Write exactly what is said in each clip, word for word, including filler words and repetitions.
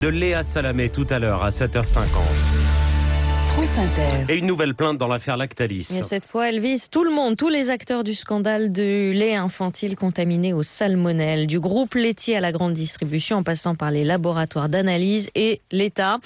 De Léa Salamé tout à l'heure à sept heures cinquante. Et une nouvelle plainte dans l'affaire Lactalis. Et cette fois, elle vise tout le monde, tous les acteurs du scandale du lait infantile contaminé au salmonelle, du groupe laitier à la grande distribution, en passant par les laboratoires d'analyse et l'État.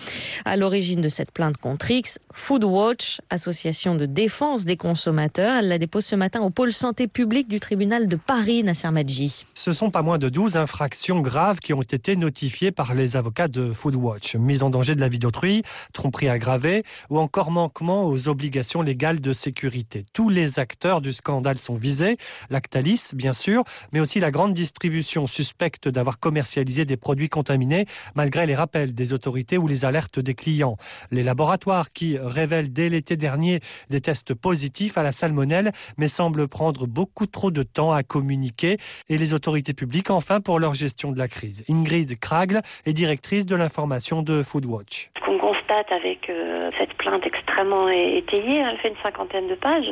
À l'origine de cette plainte contre X, Foodwatch, association de défense des consommateurs, elle la dépose ce matin au pôle santé publique du tribunal de Paris, Nasser Madji. Ce sont pas moins de douze infractions graves qui ont été notifiées par les avocats de Foodwatch. Mise en danger de la vie d'autrui, tromperie aggravée ou encore manquement aux obligations légales de sécurité. Tous les acteurs du scandale sont visés, Lactalis bien sûr, mais aussi la grande distribution suspecte d'avoir commercialisé des produits contaminés malgré les rappels des autorités ou les alertes des clients. Les laboratoires qui révèlent dès l'été dernier des tests positifs à la salmonelle, mais semblent prendre beaucoup trop de temps à communiquer, et les autorités publiques enfin pour leur gestion de la crise. Ingrid Kragl est directrice de l'information de Foodwatch. On constate avec euh, cette plainte extrêmement étayée, elle fait une cinquantaine de pages,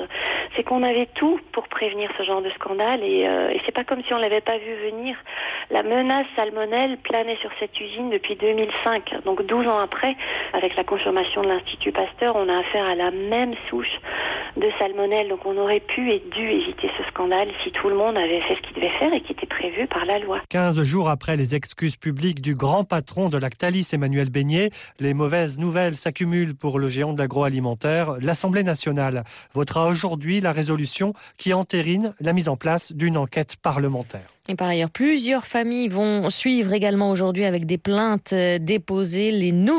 c'est qu'on avait tout pour prévenir ce genre de scandale et, euh, et c'est pas comme si on l'avait pas vu venir. La menace salmonelle planait sur cette usine depuis deux mille cinq, donc douze ans après, avec la confirmation de l'Institut Pasteur, on a affaire à la même souche de salmonelle, donc on aurait pu et dû éviter ce scandale si tout le monde avait fait ce qu'il devait faire et qui était prévu par la loi. quinze jours après les excuses publiques du grand patron de Lactalis, Emmanuel Besnier, les mauvaises nouvelles s'accumulent pour le géant de l'agroalimentaire. L'Assemblée nationale votera aujourd'hui la résolution qui entérine la mise en place d'une enquête parlementaire. Et par ailleurs, plusieurs familles vont suivre également aujourd'hui avec des plaintes déposées les nouveaux